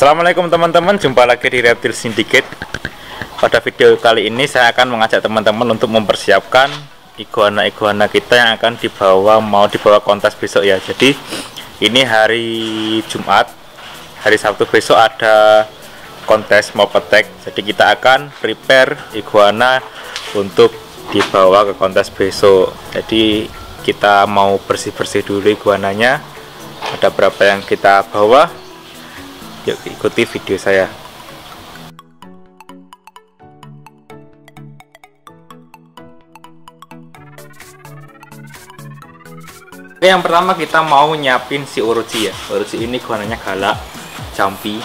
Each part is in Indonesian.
Assalamualaikum teman-teman, jumpa lagi di Reptile Syndicate. Pada video kali ini saya akan mengajak teman-teman untuk mempersiapkan iguana-iguana kita yang akan mau dibawa kontes besok ya. Jadi ini hari Jumat, hari Sabtu besok ada kontes mau petek. Jadi kita akan prepare iguana untuk dibawa ke kontes besok. Jadi kita mau bersih-bersih dulu iguananya. Ada berapa yang kita bawa? Yuk ikuti video saya. Oke, yang pertama kita mau nyiapin si Orochi ya. Orochi ini iguananya galak, jampi,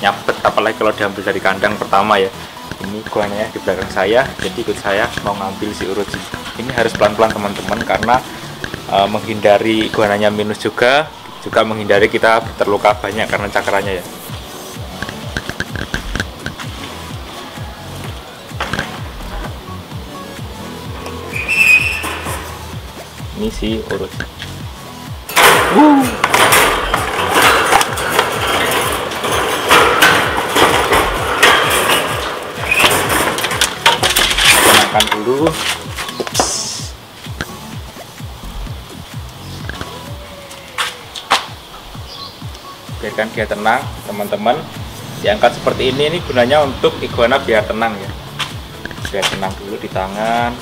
nyapet, apalagi kalau diambil dari kandang pertama ya. Ini iguananya di belakang saya, jadi ikut saya mau ngambil si Orochi. Ini harus pelan-pelan teman-teman, karena menghindari iguananya minus juga menghindari kita terluka banyak karena cakranya ya. Ini si Orochi. Makan dulu. Biarkan dia tenang teman-teman, diangkat seperti ini gunanya untuk iguana biar tenang ya, biar tenang dulu di tangan.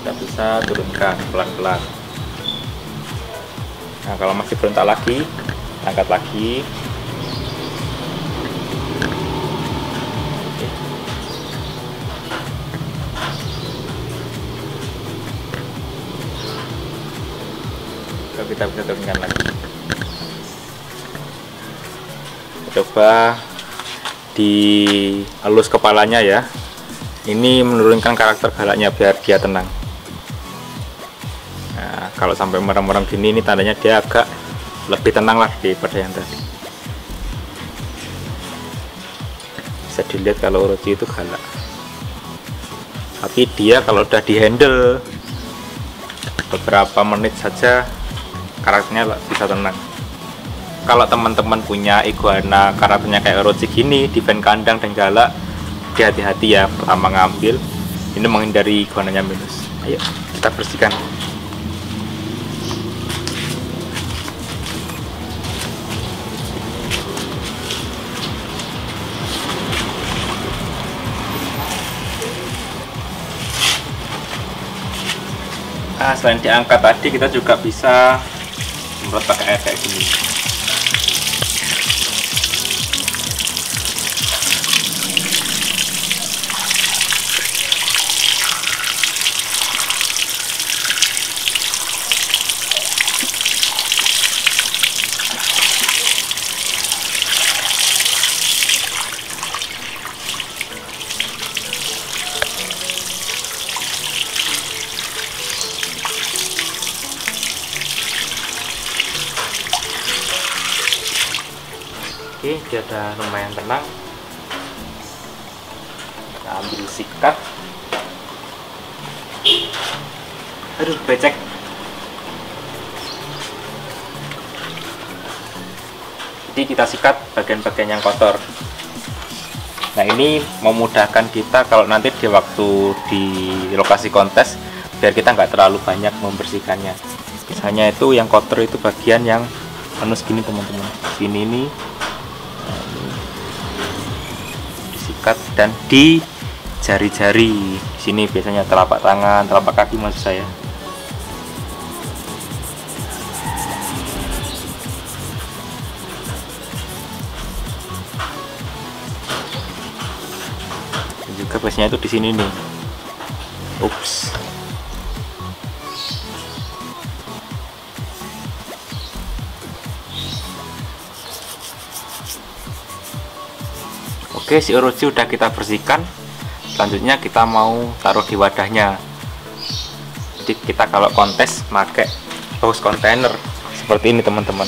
Kita bisa turunkan pelan-pelan. Nah kalau masih berontak lagi, angkat lagi. Kita bisa turunkan lagi. Coba dielus kepalanya ya. Ini menurunkan karakter galaknya biar dia tenang. Nah, kalau sampai merem-merem gini ini tandanya dia agak lebih tenang lah daripada yang tadi. Bisa dilihat kalau Orochi itu galak. Tapi dia kalau udah dihandle beberapa menit saja karakternya bisa tenang. Kalau teman-teman punya iguana karakternya kayak Orochi gini, di band kandang dan galak, hati-hati ya pertama ngambil. Ini menghindari iguananya minus. Ayo kita bersihkan. Nah, selain diangkat tadi kita juga bisa menurut pakai air kayak gini. Oke, dia udah lumayan tenang. Kita ambil sikat. Aduh, becek. Jadi kita sikat bagian-bagian yang kotor. Nah, ini memudahkan kita kalau nanti di waktu di lokasi kontes, biar kita nggak terlalu banyak membersihkannya. Misalnya itu yang kotor itu bagian yang menus gini teman-teman. Sini ini disikat dan di jari-jari sini, biasanya telapak tangan, telapak kaki maksud saya. Dan juga biasanya itu di sini nih. Ups. Oke, si Orochi udah kita bersihkan. Selanjutnya kita mau taruh di wadahnya. Jadi kita kalau kontes pakai box kontainer seperti ini teman-teman,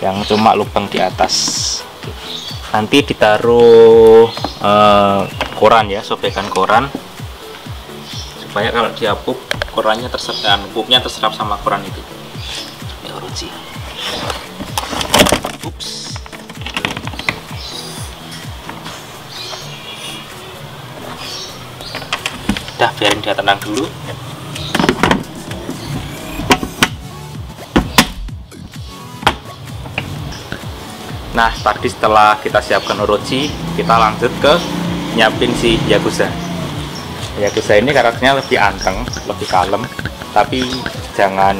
yang cuma lubang di atas. Nanti ditaruh koran ya, sobekan koran, supaya kalau diapuk korannya terserap sama koran itu. Ini Orochi. biarin dia tenang dulu. Nah, tadi setelah kita siapkan Orochi, kita lanjut ke nyiapin si Yakuza. Yakuza ini karakternya lebih anteng, lebih kalem, tapi jangan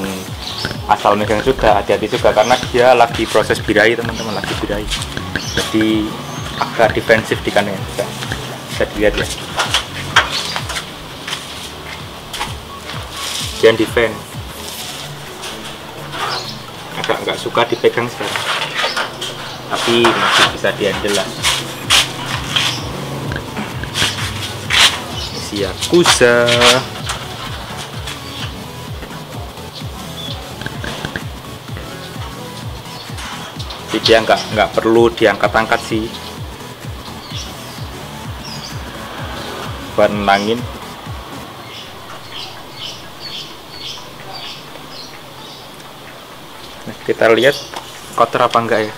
asal megang juga, hati-hati juga, karena dia lagi proses birahi, teman-teman, lagi birahi, jadi agak defensif di kanan juga, bisa dilihat ya, dia defense, agak nggak suka dipegang sekarang, tapi masih bisa dihandle lah. Si Yakuza. Jadi dia nggak perlu diangkat-angkat sih buat menangin. Nah, kita lihat kotor apa enggak ya.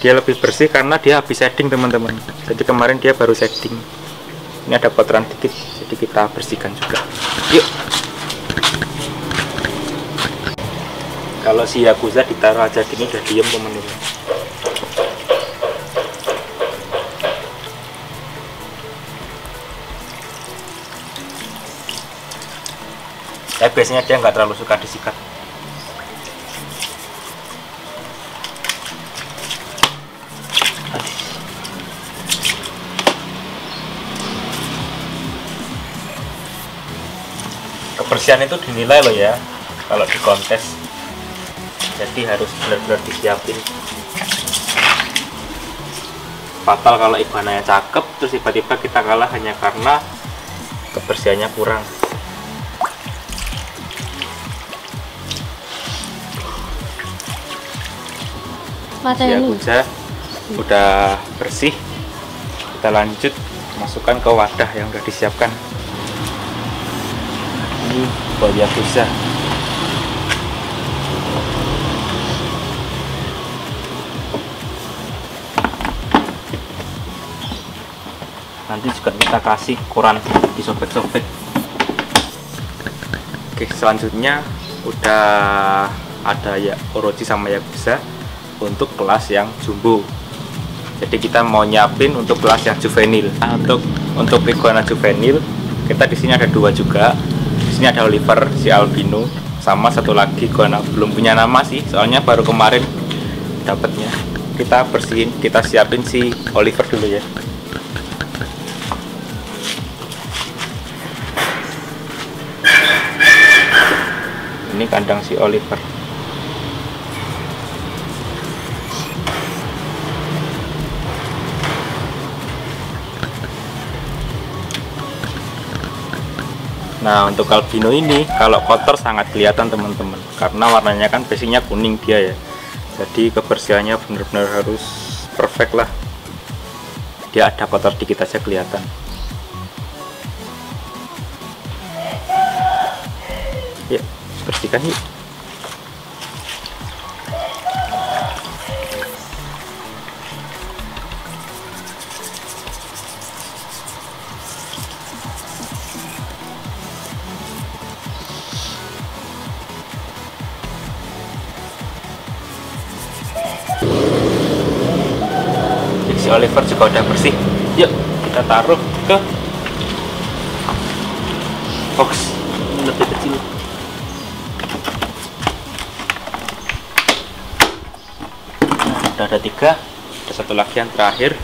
Dia lebih bersih karena dia habis setting, teman-teman. Jadi kemarin dia baru setting. Ini ada kotoran dikit, jadi kita bersihkan juga. Yuk. Kalau si Yakuza ditaruh aja gini udah diem, teman-teman. Tapi biasanya dia nggak terlalu suka disikat. Kebersihan itu dinilai loh ya, kalau di kontes. Jadi harus benar-benar disiapin. Fatal kalau iguananya cakep terus tiba-tiba kita kalah hanya karena kebersihannya kurang. Yakuza udah bersih, kita lanjut masukkan ke wadah yang udah disiapkan. Ini buat Yakuza. Nanti juga kita kasih koran disobek-sobek. Oke, selanjutnya udah ada ya Orochi sama Yakuza untuk kelas yang jumbo. Jadi kita mau nyiapin untuk kelas yang juvenil. Nah, untuk iguana juvenil kita di sini ada dua juga. Di sini ada Oliver si albino, sama satu lagi iguana belum punya nama sih, soalnya baru kemarin dapatnya. Kita bersihin, kita siapin si Oliver dulu ya. Ini kandang si Oliver. Nah, untuk albino ini kalau kotor sangat kelihatan, teman-teman, karena warnanya kan biasanya kuning dia ya. Jadi kebersihannya benar-benar harus perfect lah. Dia ada kotor dikit aja kelihatan. Ya. Bersihkan yuk. Jadi si Oliver juga udah bersih. Yuk, kita taruh ke box lebih kecil. Ada tiga, ada satu lagi yang terakhir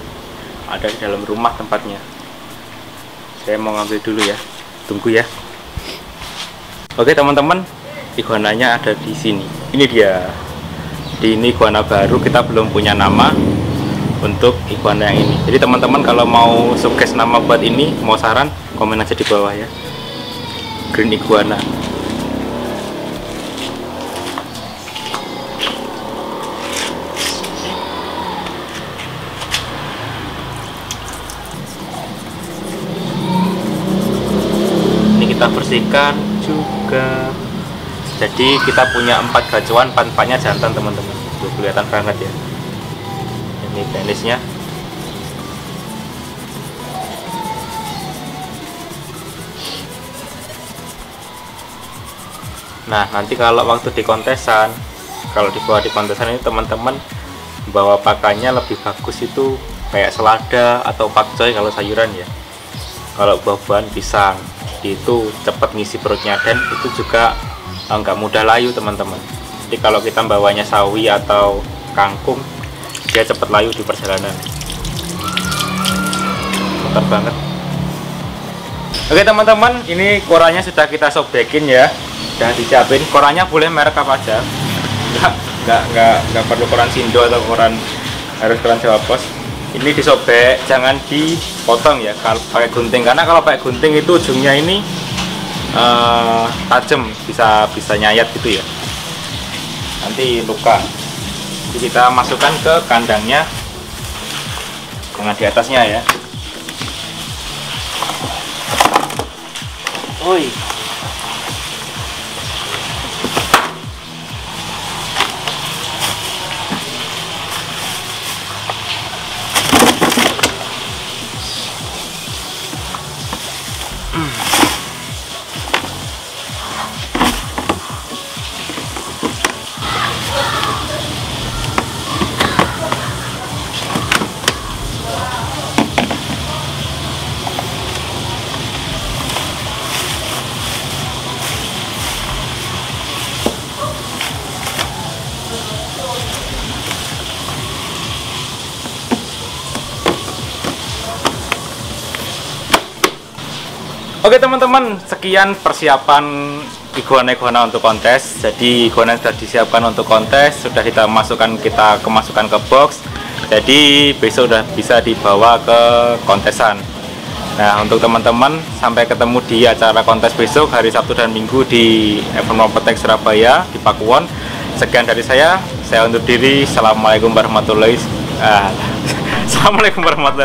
ada di dalam rumah tempatnya. Saya mau ngambil dulu ya, tunggu ya. Oke teman-teman, iguananya ada di sini. Ini dia, ini iguana baru, kita belum punya nama untuk iguana yang ini. Jadi teman-teman kalau mau suggest nama buat ini, mau saran, komen aja di bawah ya. Green iguana. Bersihkan juga. Jadi kita punya 4 gacuan, 4-4-nya jantan, teman-teman. Tuh kelihatan banget ya. Ini penisnya. Nah, nanti kalau waktu di kontesan, kalau dibawa di kontesan ini teman-teman bawa pakannya lebih bagus itu kayak selada atau pakcoy kalau sayuran ya. Kalau buah-buahan pisang itu cepat ngisi perutnya dan itu juga nggak mudah layu teman-teman. Jadi kalau kita bawanya sawi atau kangkung dia cepat layu di perjalanan. Mantap banget. Oke teman-teman, ini koranya sudah kita sobekin ya, sudah dicapin. Koranya boleh merek apa aja, nggak perlu koran sindo atau koran harus koran Jawa Pos. Ini disobek, jangan dipotong ya kalau pakai gunting, karena kalau pakai gunting itu ujungnya ini tajam, bisa nyayat gitu ya, nanti luka. Jadi kita masukkan ke kandangnya, jangan di atasnya ya. Oi. Oke teman-teman, sekian persiapan iguana-iguana untuk kontes. Jadi iguana sudah disiapkan untuk kontes, sudah kita masukkan, kita kemasukan ke box. Jadi besok sudah bisa dibawa ke kontesan. Nah, untuk teman-teman, sampai ketemu di acara kontes besok hari Sabtu dan Minggu di Evermos Petex Surabaya di Pakuwon. Sekian dari saya undur diri. Assalamualaikum warahmatullahi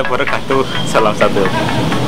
wabarakatuh. Salam satu.